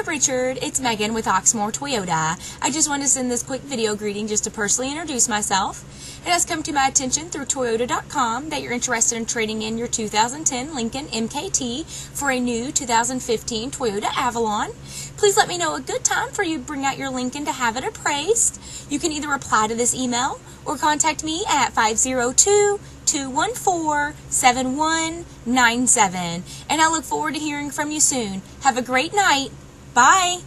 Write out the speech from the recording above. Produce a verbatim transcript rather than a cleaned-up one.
Hi Richard, it's Megan with Oxmoor Toyota. I just wanted to send this quick video greeting just to personally introduce myself. It has come to my attention through Toyota dot com that you're interested in trading in your two thousand ten Lincoln M K T for a new two thousand fifteen Toyota Avalon. Please let me know a good time for you to bring out your Lincoln to have it appraised. You can either reply to this email or contact me at five oh two, two one four, seven one nine seven. And I look forward to hearing from you soon. Have a great night. Bye.